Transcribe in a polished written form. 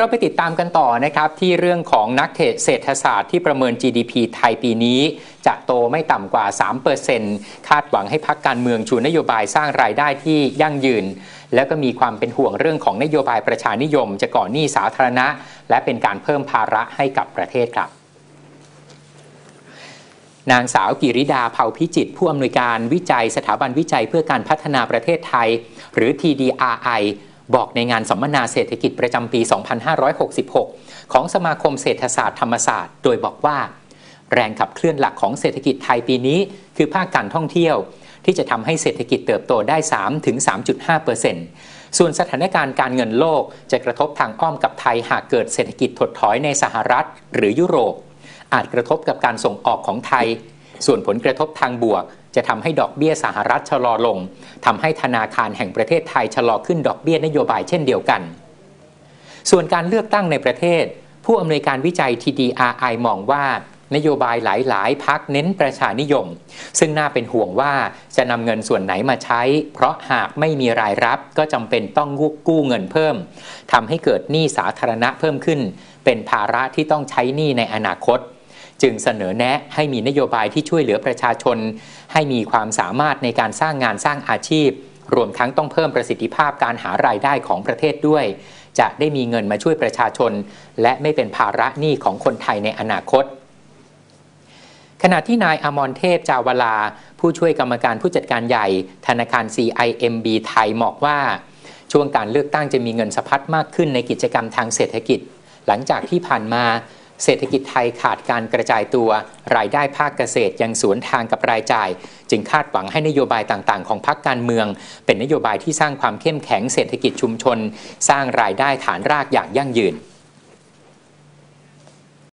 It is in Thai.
เราไปติดตามกันต่อนะครับที่เรื่องของนักเศรษฐศาสตร์ที่ประเมิน GDP ไทยปีนี้จะโตไม่ต่ำกว่า 3% คาดหวังให้พรรคการเมืองชูนโยบายสร้างรายได้ที่ยั่งยืนและก็มีความเป็นห่วงเรื่องของนโยบายประชานิยมจะก่อหนี้สาธารณะและเป็นการเพิ่มภาระให้กับประเทศครับนางสาวกิริดาเผ่าพิจิตรผู้อำนวยการวิจัยสถาบันวิจัยเพื่อการพัฒนาประเทศไทยหรือ TDRI บอกในงานสัมมนาเศรษฐกิจประจำปี 2566 ของสมาคมเศรษฐศาสตร์ธรรมศาสตร์โดยบอกว่าแรงขับเคลื่อนหลักของเศรษฐกิจไทยปีนี้คือภาคการท่องเที่ยวที่จะทำให้เศรษฐกิจเติบโตได้ 3-3.5%ส่วนสถานการณ์การเงินโลกจะกระทบทางอ้อมกับไทยหากเกิดเศรษฐกิจถดถอยในสหรัฐหรือยุโรปอาจกระทบกับการส่งออกของไทยส่วนผลกระทบทางบวกจะทำให้ดอกเบี้ยสหรัฐชะลอลงทำให้ธนาคารแห่งประเทศไทยชะลอขึ้นดอกเบี้ยนโยบายเช่นเดียวกันส่วนการเลือกตั้งในประเทศผู้อำนวยการวิจัย TDRI มองว่านโยบายหลายๆพรรคเน้นประชานิยมซึ่งน่าเป็นห่วงว่าจะนำเงินส่วนไหนมาใช้เพราะหากไม่มีรายรับก็จำเป็นต้องกู้เงินเพิ่มทำให้เกิดหนี้สาธารณะเพิ่มขึ้นเป็นภาระที่ต้องใช้หนี้ในอนาคตจึงเสนอแนะให้มีนโยบายที่ช่วยเหลือประชาชนให้มีความสามารถในการสร้างงานสร้างอาชีพรวมทั้งต้องเพิ่มประสิทธิภาพการหารายได้ของประเทศด้วยจะได้มีเงินมาช่วยประชาชนและไม่เป็นภาระหนี้ของคนไทยในอนาคตขณะที่นายอมรเทพจาวลาผู้ช่วยกรรมการผู้จัดการใหญ่ธนาคาร CIMB ไทยบอกว่าช่วงการเลือกตั้งจะมีเงินสะพัดมากขึ้นในกิจกรรมทางเศรษฐกิจหลังจากที่ผ่านมาเศรษฐกิจไทยขาดการกระจายตัวรายได้ภาคเกษตรยังสวนทางกับรายจ่ายจึงคาดหวังให้นโยบายต่างๆของพรรคการเมืองเป็นนโยบายที่สร้างความเข้มแข็งเศรษฐกิจชุมชนสร้างรายได้ฐานรากอย่างยั่งยืน